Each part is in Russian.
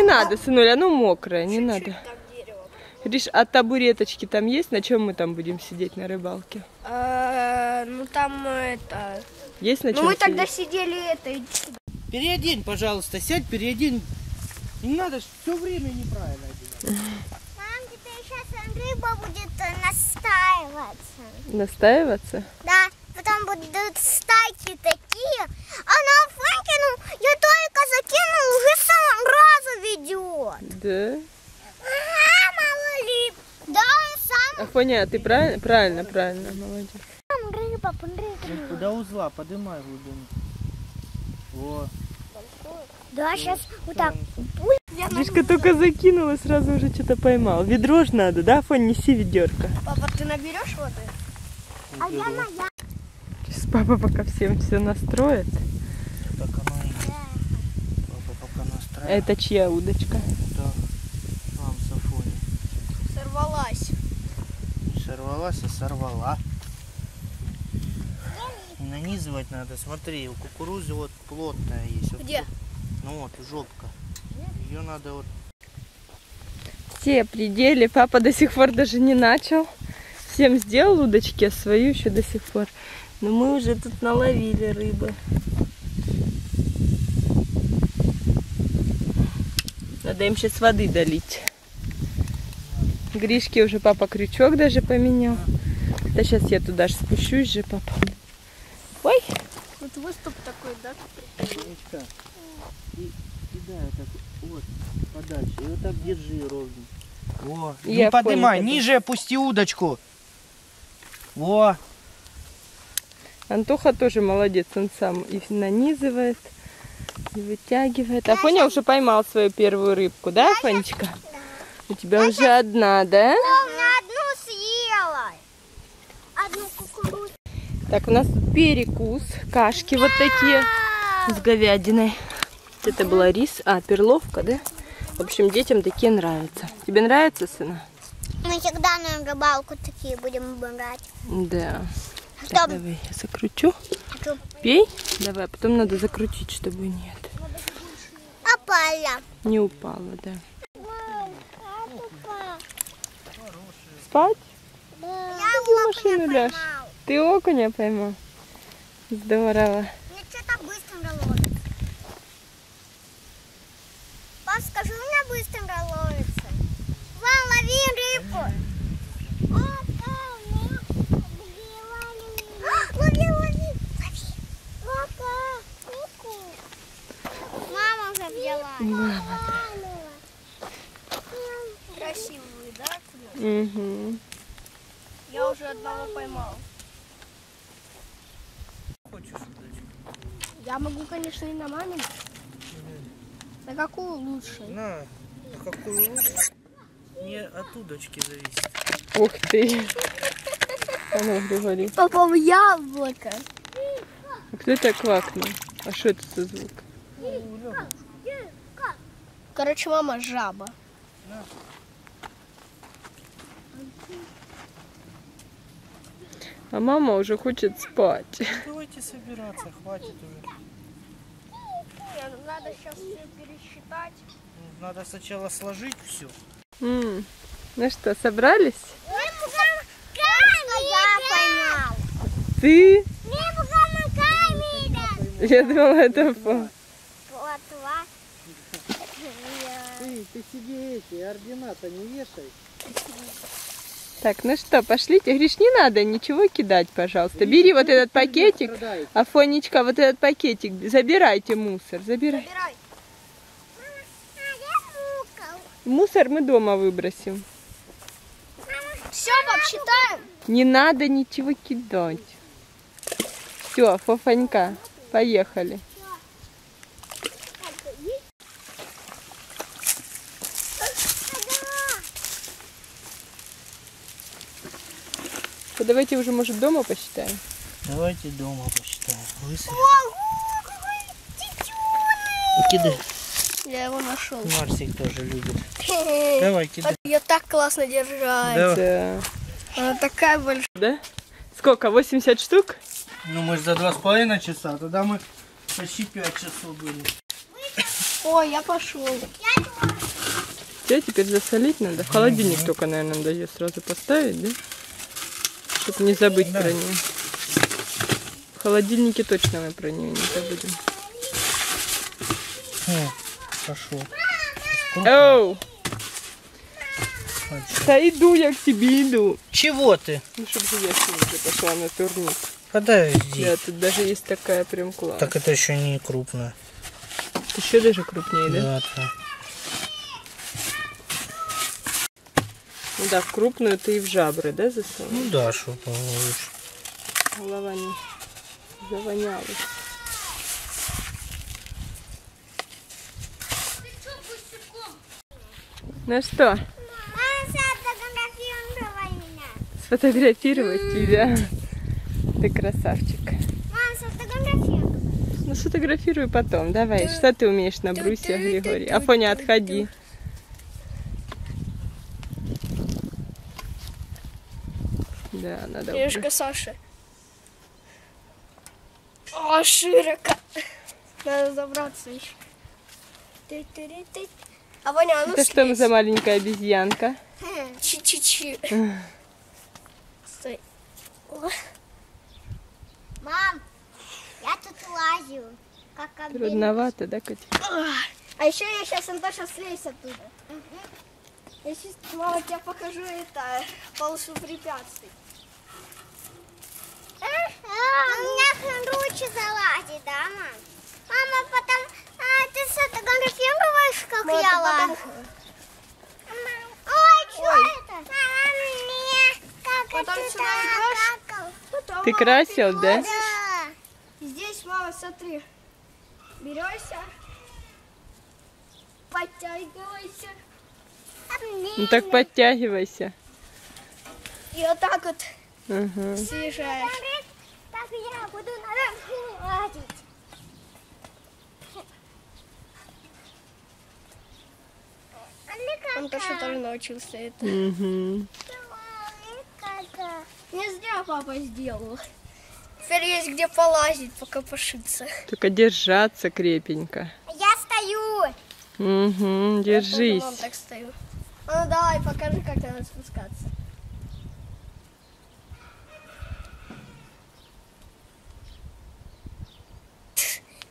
Не надо, сынуля, оно мокрое, не надо. Гриш, а табуреточки там есть? На чем мы там будем сидеть на рыбалке? Ну там это... Есть на чем? Ну мы тогда сидели это... Переодень, пожалуйста, сядь, переодень. Не надо, все время неправильно одевать. Мам, теперь сейчас рыба будет настаиваться. Настаиваться? Да, потом будут стайки такие. А на Афоньке, ну, я только закинула, уже сам разу ведет. Да? Афоня, ты правильно, молодец. Там рыба, рыба. До узла поднимай глубину. Во. Да, сейчас вот так. Гришка только закинула, сразу уже что-то поймал. Ведро ж надо, да, Афонь, неси ведерко. Папа, ты наберешь воды? А я наберу. Сейчас папа пока всем все настроит. Это чья удочка? Да, мам, с Афоней. Сорвалась. Сорвалась и сорвала. Нанизывать надо, смотри, у кукурузы вот плотная есть. Вот. Где? Ну вот, жопка. Ее надо вот... Все пределы, папа до сих пор даже не начал. Всем сделал удочки, а свою еще до сих пор. Но мы уже тут наловили рыбы. Надо им сейчас воды долить. Гришке уже папа крючок даже поменял. Да сейчас я туда же спущусь же, папа. Ой! Вот выступ такой, да? И да, так вот подальше. И вот так держи ровно. Во. Не поднимай, ниже опусти удочку. Во! Антоха тоже молодец, он сам и нанизывает, и вытягивает. Афоня уже поймал свою первую рыбку, да, Афонечка? У тебя уже одна, да? Да, у меня одну съела. Одну кукурузу. Так, у нас тут перекус. Кашки вот такие с говядиной. Это была рис, перловка, да? В общем, детям такие нравятся. Тебе нравится, сына? Мы всегда на рыбалку такие будем брать. Да. Так, давай я закручу. Пей. Давай, потом надо закрутить, чтобы нет. Опала. Не упала, да. Спать? Да. Я окуня поймал. Ты окуня поймал? Здорово. Мне что-то быстро ловится. Пап, скажи, у меня быстро ловится. Вон, лови рыбу. Лови. Папа, рыбку. Мама уже взяла. Красивую, да? Угу. Я уже одного поймал. Я могу, конечно, и на маме. На какую лучше? На какую лучше? Не от удочки зависит. Ух ты! Она говорит. Папа, в яблоко. А кто это квакнул? А что это за звук? Короче, мама жаба. А мама уже хочет спать. Давайте собираться, хватит уже. Надо сейчас все пересчитать. Надо сначала сложить все. Ну что, собрались? Я поймал. Ты? Я думала, это плотва. Ты себе эти ордена-то не вешай. Так, ну что, пошлите. Гриш, не надо ничего кидать, пожалуйста. Бери вот этот пакетик. Афонечка, вот этот пакетик. Забирайте мусор. Забирай. Мусор мы дома выбросим. Все, пап, считаем. Не надо ничего кидать. Все, Афонька, поехали. Давайте уже, может, дома посчитаем? Давайте дома посчитаем. Высыпь. Ого, какой тетюный! Кидай. Я его нашел. Марсик тоже любит. Давай, кидай. Ее так классно держать. Да. Она такая большая. Да? Сколько? 80 штук? Ну, мы же за 2,5 часа. Тогда мы почти 5 часов были. Ой, я пошел. Все, теперь засолить надо. В холодильник только, наверное, надо ее сразу поставить, да? Чтобы не забыть про нее. В холодильнике точно мы про нее не забудем. О, пошел. Оу! Да иду я к тебе, иду. Чего ты? Ну, чтобы я с ним пошла на турник. Подожди. Да, тут даже есть такая прям классная. Так это еще не крупная. Еще даже крупнее, да? Да. Ну да, в крупную ты и в жабры, да, засовываешь? Ну да, что получишь. Голова не завонялась. Ну что? Сфотографировать тебя? Ты красавчик. Мам, сфотографируй. Ну, сфотографируй потом, давай. Что ты умеешь на брусе, Григорий? Афоня, отходи. Да, надо... Сережка Саши. О, широко. Надо забраться еще. Афоня, ну, это что за маленькая обезьянка? Чи-чи-чи. Стой. Мам, я тут лазю, как обидно. Трудновато, да, Катя? А еще я сейчас, Антоша, слезь оттуда. Угу. Я сейчас, мама, тебе покажу это, полосу препятствий. У меня круче залазит, да, мам? Мама, потом ты сфотографируешь, как вот, я лазу? Ой, что это? Мама, мне как это так? Ты красил, да? Здесь, мама, смотри. Берешься, подтягивайся. Ну так подтягивайся. И вот так вот съезжаешь. Так я буду на лазить. Он тоже научился это. Не зря папа сделал. Теперь есть где полазить, пока пошиться. Только держаться крепенько. Я стою. Угу, держись. Я тоже так стою. Ну давай, покажи, как надо спускаться.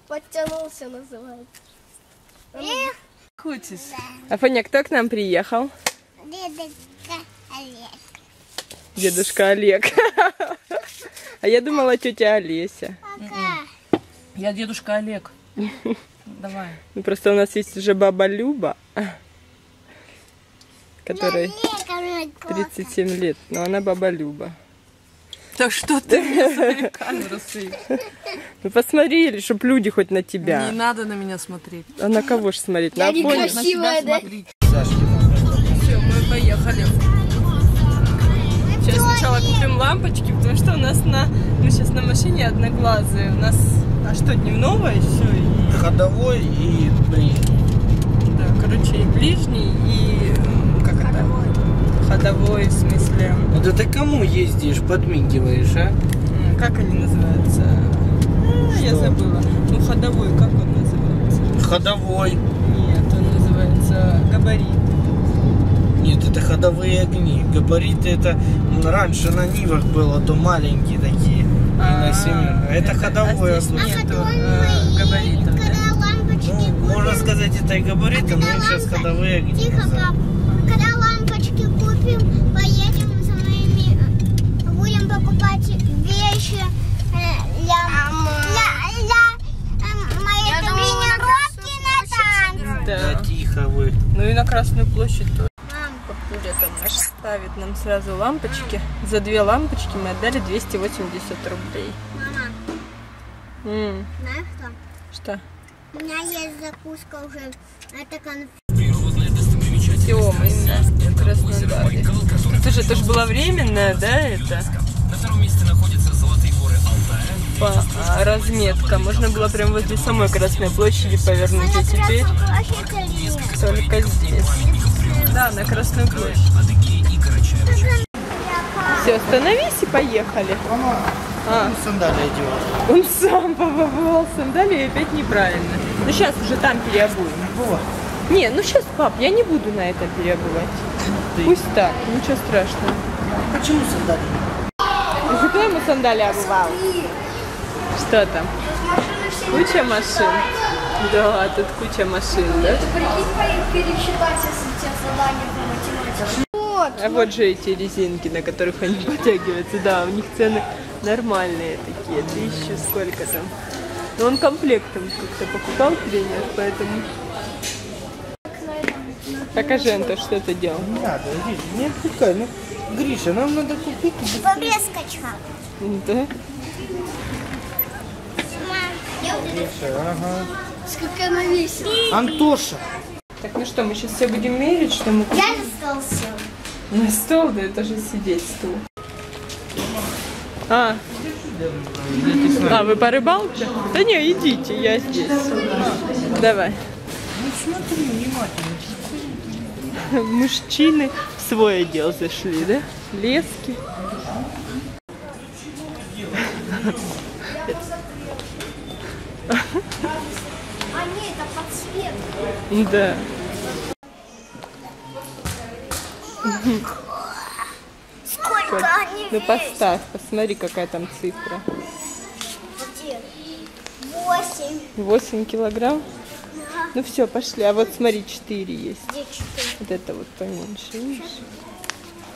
Подтянулся, называется. Кутис. Афоня, кто к нам приехал? Дедушка Олег. Дедушка Олег. А я думала, тетя Олеся. Я дедушка Олег. Давай. Ну, просто у нас есть уже баба Люба, которой 37 лет, но она баба Люба. Да что ты мне камеру суешь? Ну посмотри, чтоб люди хоть на тебя. Не надо на меня смотреть. А на кого же смотреть? На тебя смотреть. Все, мы поехали. Сейчас сначала купим лампочки, потому что у нас мы сейчас на машине одноглазые. У нас, а что, дневного еще? И... ходовой и ближний. Да, короче, и ближний, и... как это? Ходовой, в смысле. Вот это кому ездишь, подмигиваешь, а? Как они называются? Что? Я забыла. Ну, ходовой, как он называется? Ходовой. Нет, он называется габарит. Нет, это ходовые огни. Габариты это раньше на Нивах было, то маленькие такие. Это ходовой огонь. Можно сказать, это и габариты, но сейчас ходовые огни. Тихо, пап. Когда лампочки купим, поедем за моими. Будем покупать вещи для моей тренировки на танцы. Да, тихо вы. Ну и на Красную площадь тоже. Ставит нам сразу лампочки. За две лампочки мы отдали 280 рублей. Мама, знаешь что? У меня есть закуска уже. Это конфет. Все, мы на Краснодаре. Слушай, это же была временная, да, это? На втором месте находятся золотые горы Алтая. По разметкам. Можно было прям возле самой Красной площади повернуть. А теперь только здесь. Да, на Красную площадь. Все, остановись и поехали. Он сандалии одевал. Он сам побывал в сандалии, опять неправильно. Ну сейчас уже там переобуем. Вот. Не, ну сейчас, пап, я не буду на это переобувать. Пусть так, ничего страшного. Почему сандали? Зато ему сандали обувал. Что там? Куча машин. Да, тут куча машин, да? А вот же эти резинки, на которых они подтягиваются. Да, у них цены нормальные такие. 1000 сколько там. Но он комплектом как-то покупал тренер, поэтому... Покажи, Антош, что ты делал. Не надо, не отпускай. Ну, Гриша, нам надо купить... Побрескочка. Да? Гриша, ага. Сколько она весит. Антоша. Так, ну что, мы сейчас все будем мерить, что мы купим? Я на стол сел. На стол? Да это же сидеть стул. А. А, вы по рыбалке? Да не, идите, я здесь. Давай. Ну смотри, внимательно. Мужчины в свой отдел зашли, да? Лески. А не, это подсветка. Да. Сколько они весят? Ну поставь, посмотри, какая там цифра. 8. 8 килограмм? Ага. Ну все, пошли. А вот смотри, 4 есть. Где 4? Вот это вот поменьше, видишь?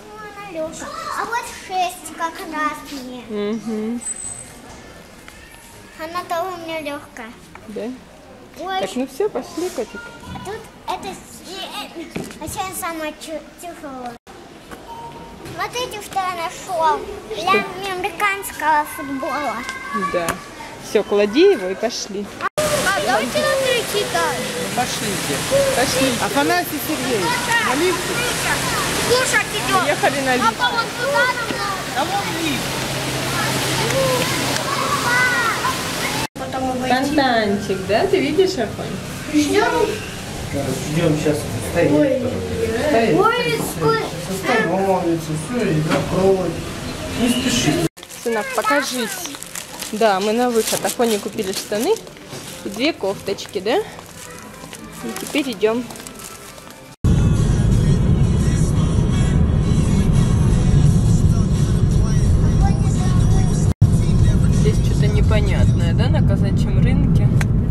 Ну, она легкая. А вот 6 как раз мне. Угу. Она-то у меня легкая. Да? Ой. Так, ну все, пошли, котик. А тут это сейчас самое тяжелое. Смотрите, что я нашел. Для американского футбола. Да. Все, клади его и пошли. А давайте на 3 читаем. Пошлите. Пошлите. Афанасий Сергеевич, молитесь. Слушать идем. Поехали на лифт. Папа, вон туда. А вон лифт. Фонтанчик, да? Ты видишь, Афонь? Ждем сейчас. Не спеши. Сынок, покажись. Да, мы на выход. Афоне купили штаны и 2 кофточки, да? И теперь идем. Непонятное, да, на казачьем рынке?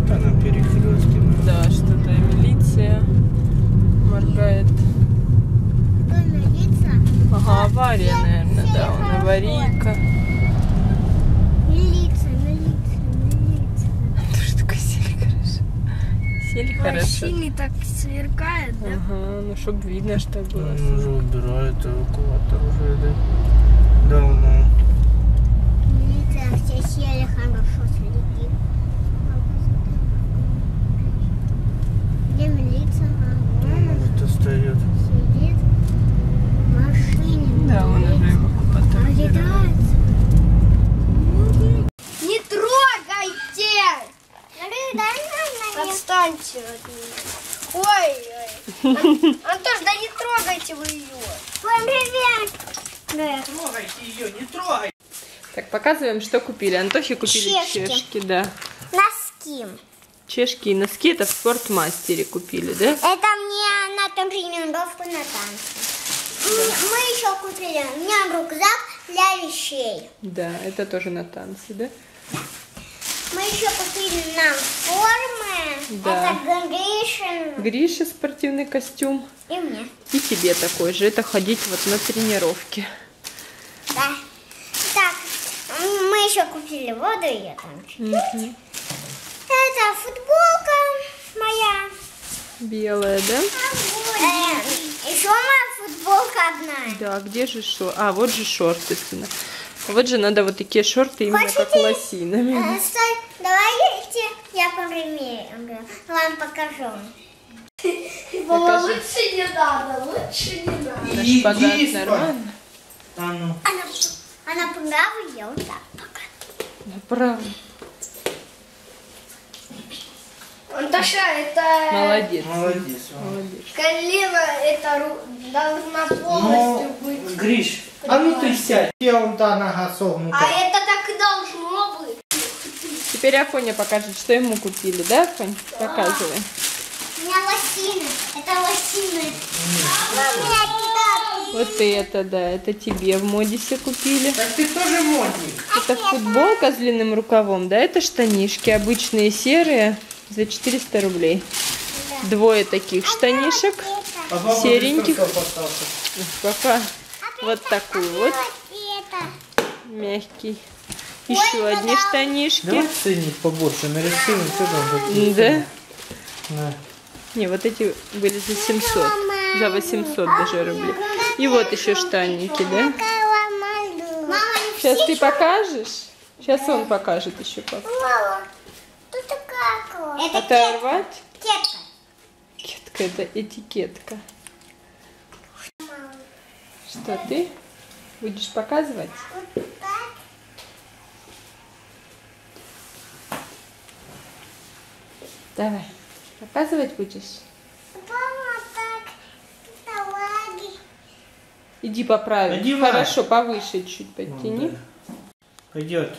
Да, на перекрестке. Да, что-то милиция моргает. Милиция? Ага, авария, наверное, да, он аварийка. Милиция, милиция. Тоже такой сели хорошо. Сели хорошо. Машины так сверкают, да? Ага, ну чтоб видно, что было. Ну уже убирают эвакуатор уже, да? Давно. Все сели хорошо, следи. Где милиция? Мама встает. Сидит в машине. Да, он уже его куда-то. Не трогайте! Отстаньте от меня. Ой-ой. Антош, да не трогайте вы ее. Привет. Трогайте ее, не трогайте. Так, показываем, что купили. Антохе купили чешки, да. Носки. Чешки и носки, это в Спортмастере купили, да? Это мне на там тренировку на танцы. Мы еще купили, у меня рюкзак для вещей. Да, это тоже на танцы, да? Мы еще купили нам формы. Да. Это Гриша. Гриша спортивный костюм. И мне. И тебе такой же, это ходить вот на тренировки. Да. Так. Мы еще купили воду, и я там чуть-чуть. Это футболка моя. Белая, да? Еще моя футболка одна. Да, где же шорты? А, вот же шорты. Вот же надо вот такие шорты, именно как лосинами. Стой, давайте я померяю. Вам покажу. Лучше не надо, лучше не надо. Шпагат нормально? Она направо, я вот так пока. Направо. Антоша, это... Молодец. Молодец. Молодец. Колено это должна полностью быть. Гриш, а ну ты сядь. Я вон та нога согнута. А это так должно быть. Теперь Афоня покажет, что ему купили, да, Афонь? Да. Показывай. У меня лосины. Это лосины. Вот это, да. Это тебе в модисе купили. Так ты тоже модник. Это футболка с длинным рукавом, да? Это штанишки обычные серые за 400 рублей. Двое таких штанишек. Сереньких. Пока. Вот такой вот. Мягкий. Еще одни штанишки. Давай ценник побольше нарисуем. Да? Да. Не, вот эти были за 700. За 800 даже рублей. И вот еще штанники, да? Сейчас ты покажешь? Сейчас он покажет еще папа. Оторвать? Кетка. Кетка, это этикетка. Что ты? Будешь показывать? Давай. Показывать будешь? Иди поправить. Надевай. Хорошо, повыше чуть подтяни. Пойдет.